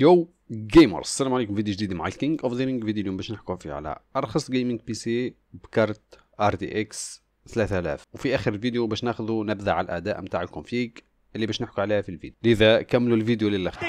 يو جيمرز، السلام عليكم. فيديو جديد مع الكينج اوف ذا جيمنج. فيديو اليوم باش نحكوا فيه على ارخص جيمنج بي سي بكارت RTX 3000، وفي اخر الفيديو باش ناخذوا نبذه على الاداء نتاع الكونفيغ اللي باش نحكوا عليها في الفيديو، لذا كملوا الفيديو للاخر.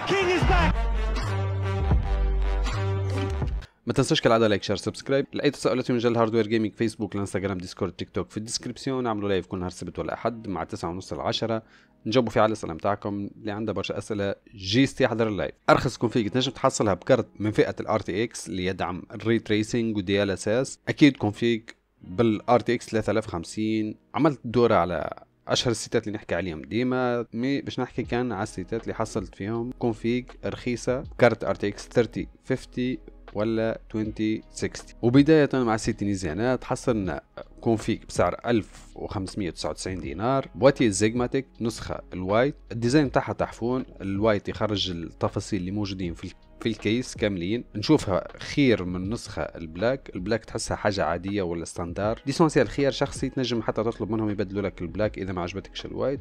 ما تنساش كالعاده لايك شير سبسكرايب. لاي تساؤلات في مجال الهاردوير جيمنج فيسبوك الانستغرام ديسكورد تيك توك في الديسكريبسيون. نعملوا لايف كل نهار السبت والاحد مع 9:30 ل 10 نجاوبوا فيه على الاسئله نتاعكم. اللي عنده برشا اسئله جيست يحضر اللايف. ارخص كونفيغ تنجم تحصلها بكارت من فئه الار تي اكس اللي يدعم الري تريسينج ودي ال اس اس، اكيد كونفيغ بالار تي اكس 3050. عملت دوره على اشهر السيتات اللي نحكي عليهم ديما، مي باش نحكي كان على السيتات اللي حصلت فيهم كونفيغ رخيصه بكارت ار تي اكس 3050 ولا 2060. وبداية مع السيتينيزي هنا تحصلنا كونفيك بسعر 1599 دينار، بواتي زيغماتيك نسخة الوايت، الديزاين تاعها تحفون، الوايت يخرج التفاصيل اللي موجودين في الكيس كاملين، نشوفها خير من نسخة البلاك. البلاك تحسها حاجة عادية ولا ستاندار، ليسونسيال خيار شخصي، تنجم حتى تطلب منهم يبدلوا لك البلاك إذا ما عجبتكش الوايت.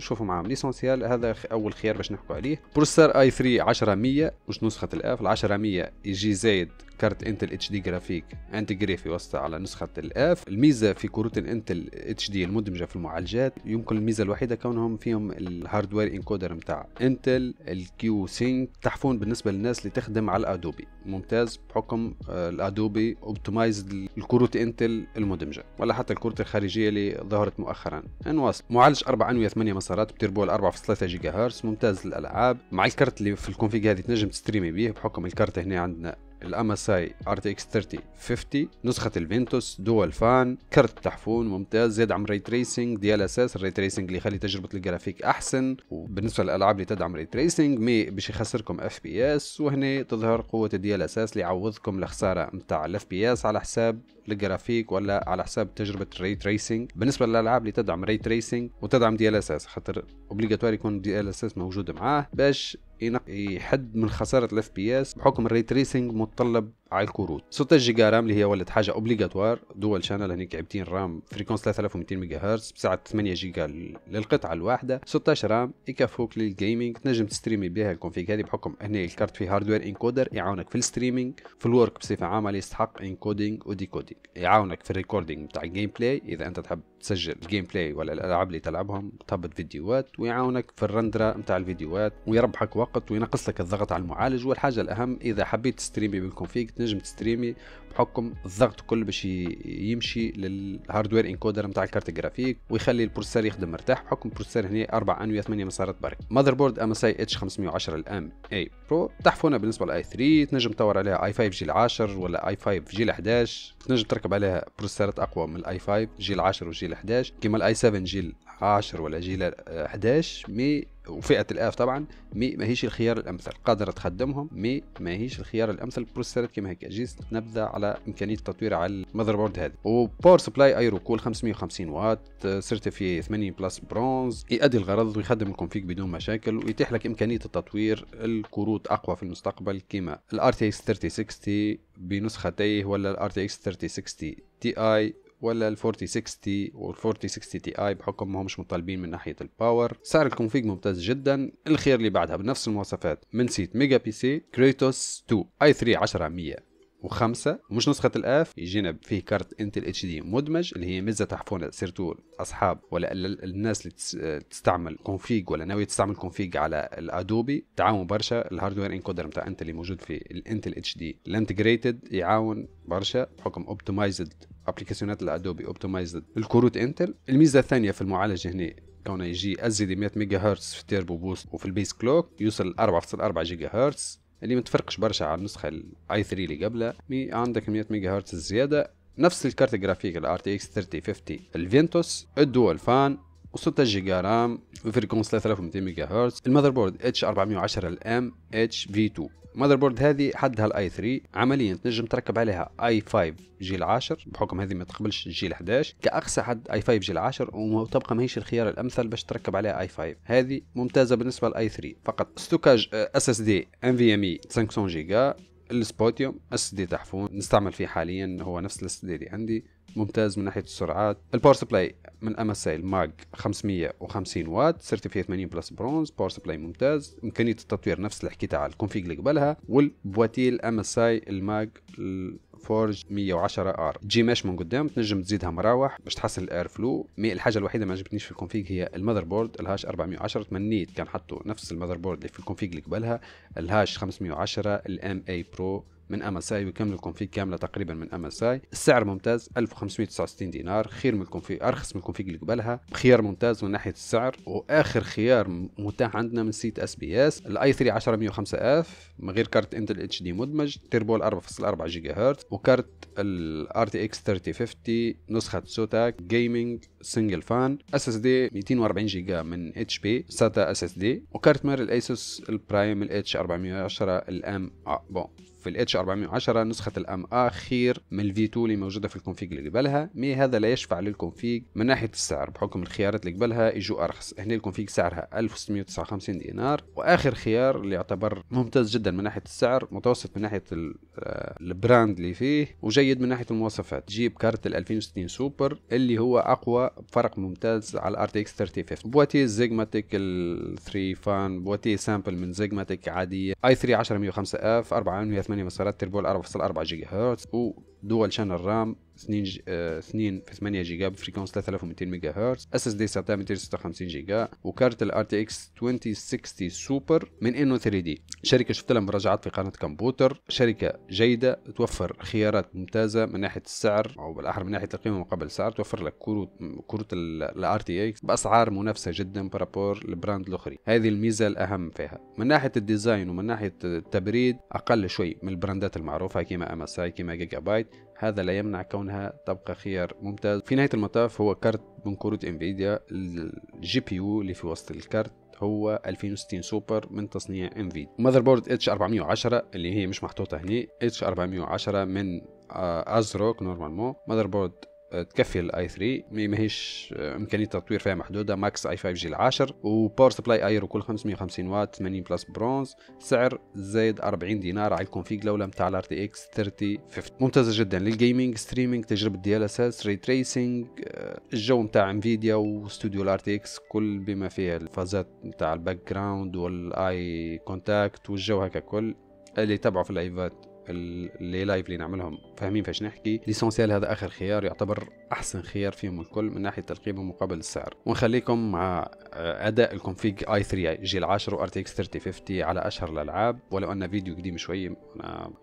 شوفوا معاهم ليسونسيال، هذا أول خيار باش نحكوا عليه. بروسيسور i3 10105F مش نسخة الآف، ال 10105 يجي زايد كارت انتل HD جرافيك انتجري في وسطه على نسخة الآف. الميزة في كروت الانتل HD المدمجة في المعالجات، يمكن الميزة الوحيدة كونهم فيهم الهاردوير انكودر متاع انتل الكيو سينك، تحفون بالنسبة للناس اللي تخدم على الادوبي، ممتاز بحكم الادوبي اوبتمايزد الكروت انتل المدمجة ولا حتى الكروت الخارجية اللي ظهرت مؤخرا. نواصل، معالج 4 انوية 8 مسارات بتربو 4.3 جيجا هرتز، ممتاز للالعاب. مع الكارت اللي في الكونفيغ هذه تنجم تستريمي بيه بحكم الكارت هنا عندنا الامساي RTX 3050 نسخة الفينتوس دول فان، كارت تحفون ممتاس، يدعم ري تريسينج دي ال اس اس، الري تريسينج اللي يخلي تجربة الجرافيك احسن، وبالنسبة للالعاب اللي تدعم ري تريسينج مي باش يخسركم اف بي اس، وهنا تظهر قوة الدي ال اس اس اللي يعوضكم الخسارة نتاع الاف بي اس على حساب الجرافيك ولا على حساب تجربة ري تريسينج. بالنسبة للالعاب اللي تدعم ري تريسينج وتدعم دي ال اس اس، خاطر اوبليجاتوري يكون دي ال اس اس موجود معاه باش يحد من خساره الاف بي اس بحكم الري تريسينج متطلب على الكروت. 16 جيجا رام اللي هي ولد حاجه اوبليجاتوار، دول شانل هنيك عبتين رام فريكونس 3200 ميجا هرتز بسعه 8 جيجا للقطعه الواحده. 16 رام يكفوك للجيمنج، تنجم تستريمي بها الكونفيغ هذه بحكم هنا الكارت فيه هاردوير انكودر يعاونك في الستريمينج، في الورك بصفه عامه اللي يستحق انكودينج وديكودينج، يعاونك في الريكوردينج تاع الجيم بلاي اذا انت تحب تسجل الجيم بلاي ولا الالعاب اللي تلعبهم تهبط فيديوهات، ويعاونك في الرندره نتاع الفيديوهات ويربحك وقت وينقص لك الضغط على المعالج. والحاجه الاهم اذا حبيت تستريمي بالكونفيغ تنجم تستريمي بحكم الضغط كله باش يمشي للهاردوير انكودر نتاع الكارت الجرافيك ويخلي البروسيسور يخدم مرتاح بحكم البروسيسور هنا 4 انويه 8 مسارات برك. ماذر بورد MSI H510 الام اي برو تحفونه بالنسبه للاي 3، تنجم تدور عليها i5 جيل 10 ولا i5 جيل 11، تنجم تركب عليها بروسيسورات اقوى من الاي 5 جيل 10 وجيل 11 كيما الاي 7 جيل 10 ولا جيل 11 مي، وفئه الاف طبعا مي ماهيش الخيار الامثل، قادره تخدمهم مي ماهيش الخيار الامثل. بروسيسورات كيما هكا جيست نبذه على امكانيه التطوير على المذر بورد هذه. وباور سبلاي ايرو كول 550 واط سيرتيفي 80 بلس برونز، يؤدي الغرض ويخدم الكونفيك بدون مشاكل ويتيح لك امكانيه التطوير الكروت اقوى في المستقبل كيما الار تي اكس 3060 بنسختيه ولا الار تي اكس 3060 تي اي ولا ال 4060 وال 4060 تي اي بحكم ما همش مطالبين من ناحيه الباور. سعر الكونفيغ ممتاز جدا. الخيار اللي بعدها بنفس المواصفات من سيت ميجا بي سي كريتوس 2 اي 3 10105 مش نسخه الاف، يجينا فيه كارت انتل اتش دي مدمج اللي هي ميزه تحفون سيرتو اصحاب ولا الناس اللي تستعمل كونفيغ ولا ناويه تستعمل كونفيغ على الادوبي، تعاون برشا الهاردوير انكودر نتاع انتل اللي موجود في الانتل اتش دي الانتجريتد يعاون برشا بحكم اوبتمايزد ابليكيشنات الادوبي اوبتمايزد الكروت انتل. الميزه الثانيه في المعالج هنا كونه يجي ازيد 100 ميجا هرتز في التيربو بوست وفي البيس كلوك يوصل 4.4 جيجا هرتز اللي متفرقش برشا على النسخه الاي 3 اللي قبلها، عندك 100 ميجا هرتز زياده. نفس الكارت الجرافيك ال RTX 3050 الفينتوس الدول فان و6 جيجا رام وفريكونس 3200 ميجا هرتز. المذر بورد H410 الام اتش في 2، المذر بورد هذه حدها الاي 3، عمليا تنجم تركب عليها اي 5 جيل 10 بحكم هذه ما تقبلش جيل 11 كاقصى حد اي 5 جيل 10 وتبقى ماهيش الخيار الامثل باش تركب عليها اي 5، هذه ممتازه بالنسبه للاي 3 فقط. ستوكاج اس اس دي NVMe 500 جيجا، السبوتيوم اس اس دي تحفون نستعمل فيه حاليا هو نفس الاس اس دي اللي عندي ممتاز من ناحيه السرعات. الباور سبلاي من MSI الماج 550 واط، سيرتيفيت 80 بلس برونز، باور سبلاي ممتاز. امكانيه التطوير نفس اللي حكيتها على الكونفيج اللي قبلها. والبواتيه MSI الماج فورج 110R تجي ماش من قدام، تنجم تزيدها مراوح باش تحصل الاير فلو. مي الحاجه الوحيده ما عجبتنيش في الكونفيج هي المذر بورد الهاش 410. تمنيت كان حطوا نفس المذر بورد اللي في الكونفيج اللي قبلها، الهاش 510 الام اي برو من MSI، ويكمل الكونفيج كامله تقريبا من MSI. السعر ممتاز 1569 دينار، خير من الكونفيج، ارخص من الكونفيج اللي قبلها، خيار ممتاز من ناحيه السعر. واخر خيار متاح عندنا من سيت SBS الاي 3 10105F من غير كارت انتل اتش دي مدمج، تيربول 4.4 جيجا هرتز، وكارت ال RTX 3050 نسخه زوتاك جيمنج سنجل فان، اس اس دي 240 جيجا من اتش بي ساتا اس اس دي، وكارت مير الايسوس البرايم الاتش 410 الام ا. بون في الاتش 410 نسخه الام ا خير من الفي2 اللي موجوده في الكونفيج اللي قبلها، مي هذا لا يشفع للكونفيج من ناحيه السعر بحكم الخيارات اللي قبلها يجوا ارخص. هنا الكونفيج سعرها 1659 دينار. واخر خيار اللي يعتبر ممتاز جدا من ناحيه السعر، متوسط من ناحيه البراند اللي فيه، وجيد من ناحيه المواصفات، جيب كارت ال 2060 سوبر اللي هو اقوى بفرق ممتاز على ال RTX 3050. بواتيه زيجماتيك ال 3 فان، بواتيه سامبل من زيجماتيك عاديه، i3 10105F 480 مسارات، تربول 4.4 جيجا هرتز، ودول شانل رام 2 في 8 جيجا بفريكونس 3200 ميجا هرتز، اس اس دي ساتا 256 جيجا، وكارت ال RTX 2060 سوبر من انو 3D. شركه شفت لها مراجعات في قناه كمبيوتر، شركه جيده توفر خيارات ممتازه من ناحيه السعر، او بالاحرى من ناحيه القيمه مقابل السعر، توفر لك كروت ال RTX باسعار منافسه جدا برابور البراند الاخرى. هذه الميزه الاهم فيها. من ناحيه الديزاين ومن ناحيه التبريد اقل شوي من البراندات المعروفه كيما MSI كيما جيجا بايت، هذا لا يمنع كونها تبقى خيار ممتاز. في نهاية المطاف هو كارت من كروت انفيديا، الجي بي يو اللي في وسط الكارت هو 2060 سوبر من تصنيع انفيديا. ماذر بورد اتش 410 اللي هي مش محطوطة هنا، اتش 410 من ازروك نورمالمون. ماذر بورد تكفي الاي 3، ماهيش امكانيه التطوير فيها محدوده، ماكس اي 5 جيل 10، وباور سبلاي ايرو كل 550 واط 80 بلس برونز، سعر زايد 40 دينار على الكونفيج لولا نتاع الار تي اكس 3050. ممتازه جدا للجيمنج، ستريمينج، تجربه دي ال اس اس، ري تريسينج، الجو نتاع انفيديا واستوديو الار تي اكس كل بما فيها الفازات نتاع الباك جراوند والاي كونتاكت والجو هكا كل. اللي تبعوا في اللايفات اللي لايف اللي نعملهم فاهمين فاش نحكي. ليسونسيال هذا اخر خيار، يعتبر احسن خيار فيهم الكل من ناحيه القيمه مقابل السعر. ونخليكم مع اداء الكونفيج اي 3 جيل 10 و RTX 3050 على اشهر الالعاب، ولو ان فيديو قديم شويه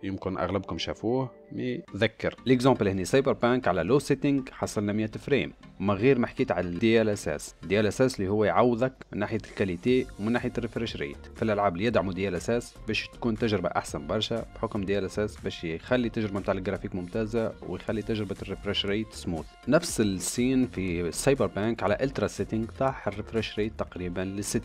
يمكن اغلبكم شافوه. مي ذكر ليكزامبل هنا سايبر بانك على لو سيتنج حصلنا 100 فريم من غير ما حكيت على الدي ال اس اس. الدي ال اس اس اللي هو يعوضك من ناحيه الكاليتي ومن ناحيه الريفرش ريت في الالعاب اللي يدعموا دي ال اس اس باش تكون تجربه احسن برشا، بحكم دي ال اس اس باش يخلي تجربه نتاع الجرافيك ممتازه ويخلي تجربه الريفرش ريت سموث. نفس السين في سايبر بانك على الترا سيتنج طاح الريفرش ريت تقريبا لل 60،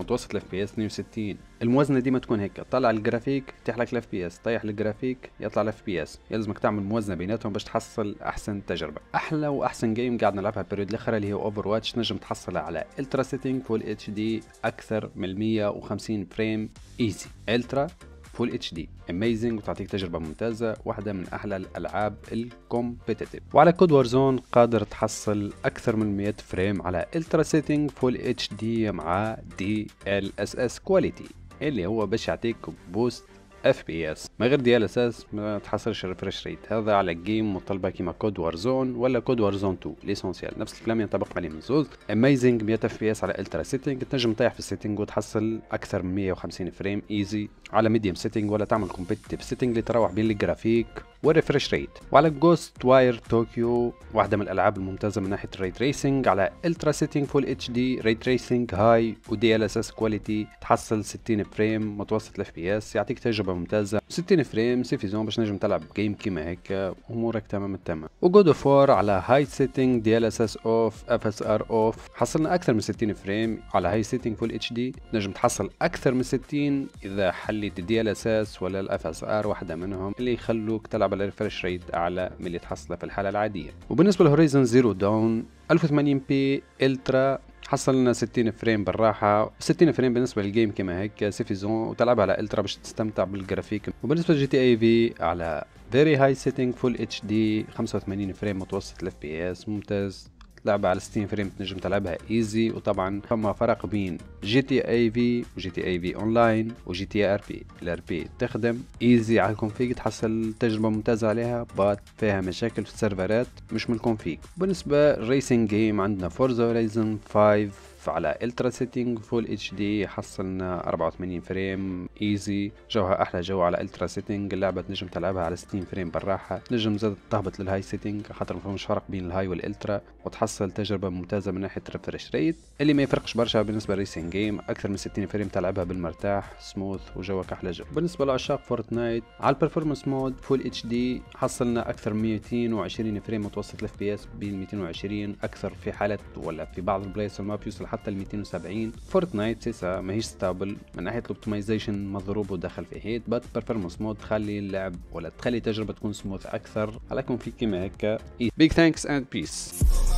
متوسط الاف بي اس 62. الموازنه ديما تكون هيك، طلع الجرافيك يطيح لك الاف بي اس، طيح الجرافيك يطلع الاف بي اس، يلزمك تعمل موازنه بيناتهم باش تحصل احسن تجربه. احلى واحسن جيم قاعد نلعبها البريود الاخيره اللي هي اوفر واتش، نجم تحصلها على الترا سيتنج فول اتش دي اكثر من 150 فريم ايزي. الترا فول اتش دي اميزنج وتعطيك تجربه ممتازه، واحده من احلى الالعاب الكومبيتيتيف. وعلى كود وارزون قادر تحصل اكثر من 100 فريم على الترا سيتنج فول اتش دي مع دي ال اس اس كواليتي اللي هو باش يعطيك بوست اف بي اس. من غير دي ال اس اس ما تحصلش ريفرش ريت. هذا على جيم مطلبه كيما كود وارزون ولا كود وارزون 2. ليسونسيال نفس الكلام ينطبق عليه من زوز. اميزنج 100 اف بي اس على الترا سيتنج، تنجم تطيح في السيتنج وتحصل اكثر من 150 فريم ايزي. على ميديم سيتنج ولا تعمل كومبيتيتيف سيتنج اللي تروح بين الجرافيك والريفرش ريت. وعلى جوست واير طوكيو واحده من الالعاب الممتازه من ناحيه الري تريسينج على الترا سيتنج فول اتش دي ري تريسينج هاي ودي ال اس اس كواليتي، تحصل 60 فريم متوسط الاف بي اس، يعطيك تجربه ممتازه. 60 فريم سيفيزون باش نجم تلعب جيم كيما هيك امورك تمام التمام. وجود اوف وور على هاي سيتنج دي ال اس اس اوف اف اس ار اوف، حصلنا اكثر من 60 فريم على هاي سيتنج فول اتش دي، نجم تحصل اكثر من 60 اذا حليت الدي ال اس اس ولا الاف اس ار، واحده منهم اللي يخلوك تلعب على ريفرش ريت اعلى من اللي تحصله في الحاله العاديه. وبالنسبه لهورايزن زيرو داون 1080 بي الترا حصلنا 60 فريم بالراحه، 60 فريم بالنسبه للجيم كما هيك سيفي زون، وتلعبها على الترا باش تستمتع بالجرافيك. وبالنسبه لجي تي اي في على فيري هاي سيتنج فول اتش دي 85 فريم متوسط الاف بي اس ممتاز، لعبة على 60 فريم تنجم تلعبها ايزي. وطبعا فما فرق بين جي تي اي في وجي تي اي في اونلاين وجي تي ار بي. الار بي تخدم ايزي على الكونفيج، تحصل تجربه ممتازه عليها، بات فيها مشاكل في السيرفرات مش من الكونفيج. بالنسبه ريسنج جيم عندنا فورزا هورايزن 5 على الترا سيتنج فول اتش دي، حصلنا 84 فريم ايزي، جوها احلى جو على الترا سيتنج. اللعبه تنجم تلعبها على 60 فريم بالراحه، تنجم زاد تهبط للهاي سيتنج خاطر ما فماش فرق بين الهاي والالترا، وتحصل تجربه ممتازه من ناحيه ريفرش ريت اللي ما يفرقش برشا. بالنسبه لريسنج جيم اكثر من 60 فريم تلعبها بالمرتاح سموث وجوك احلى جو. بالنسبه لعشاق فورتنايت على البرفورمانس مود فول اتش دي حصلنا اكثر من 220 فريم متوسط الاف بي اس، بين 220 اكثر في حالات ولا في بعض البلايص ما بيوصل حتى ال 270. فورتنايت سيسا ماهيش ستابل من ناحيه الاوبتمايزيشن مضروب ودخل في هيت، بس برفورمانس مود تخلي اللعب ولا تخلي تجربه تكون سموث اكثر على كونفيك كيما هكا. بيج ثانكس اند بيس.